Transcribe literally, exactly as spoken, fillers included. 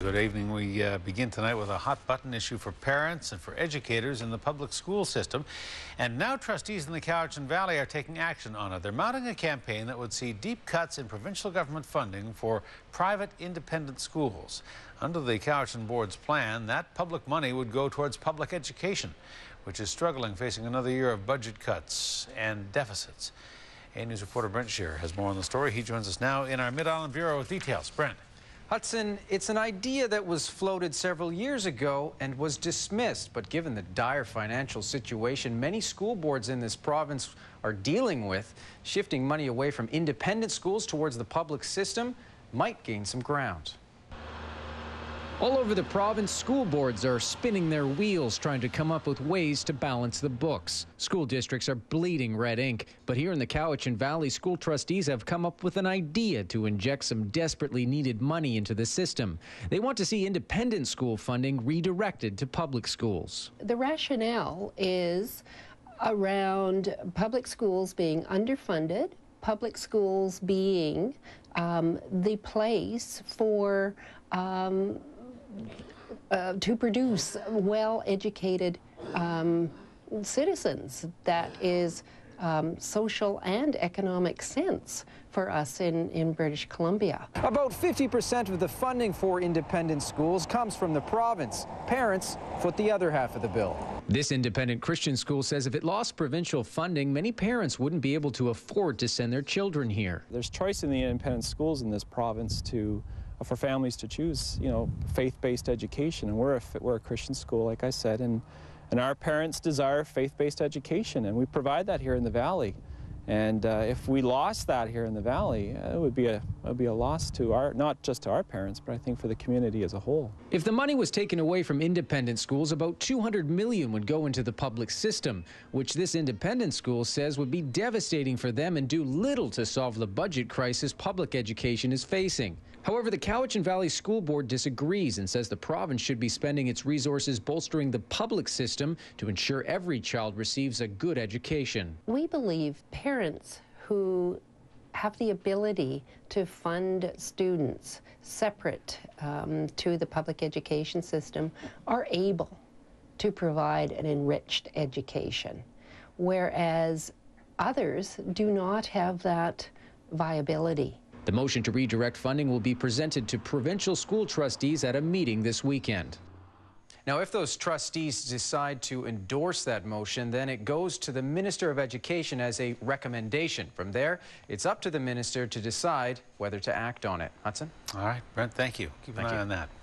Good evening. We uh, begin tonight with a hot button issue for parents and for educators in the public school system. And now trustees in the Cowichan Valley are taking action on it. They're mounting a campaign that would see deep cuts in provincial government funding for private independent schools. Under the Cowichan Board's plan, that public money would go towards public education, which is struggling, facing another year of budget cuts and deficits. A News reporter Brent Shearer has more on the story. He joins us now in our Mid-Island Bureau with details. Brent. Hudson, it's an idea that was floated several years ago and was dismissed, but given the dire financial situation many school boards in this province are dealing with, shifting money away from independent schools towards the public system might gain some ground. All over the province, school boards are spinning their wheels trying to come up with ways to balance the books. School districts are bleeding red ink, but here in the Cowichan Valley, school trustees have come up with an idea to inject some desperately needed money into the system. They want to see independent school funding redirected to public schools. The rationale is around public schools being underfunded, public schools being um, the place for um, Uh, to produce well-educated um, citizens. That is um, social and economic sense for us in, in British Columbia. About fifty percent of the funding for independent schools comes from the province. Parents foot the other half of the bill. This independent Christian school says if it lost provincial funding, many parents wouldn't be able to afford to send their children here. There's choice in the independent schools in this province to for families to choose, you know, faith-based education. And we're a, we're a Christian school, like I said, and, and our parents desire faith-based education, and we provide that here in the Valley. And uh, if we lost that here in the Valley, uh, it would be a it would be a loss to our, not just to our parents, but I think for the community as a whole. If the money was taken away from independent schools, about two hundred million dollars would go into the public system, which this independent school says would be devastating for them and do little to solve the budget crisis public education is facing. However, the Cowichan Valley School Board disagrees and says the province should be spending its resources bolstering the public system to ensure every child receives a good education. We believe parents Parents who have the ability to fund students separate um, to the public education system are able to provide an enriched education, whereas others do not have that viability. The motion to redirect funding will be presented to provincial school trustees at a meeting this weekend. Now, if those trustees decide to endorse that motion, then it goes to the Minister of Education as a recommendation. From there, it's up to the minister to decide whether to act on it. Hudson? All right, Brent, thank you. Keep an eye on that.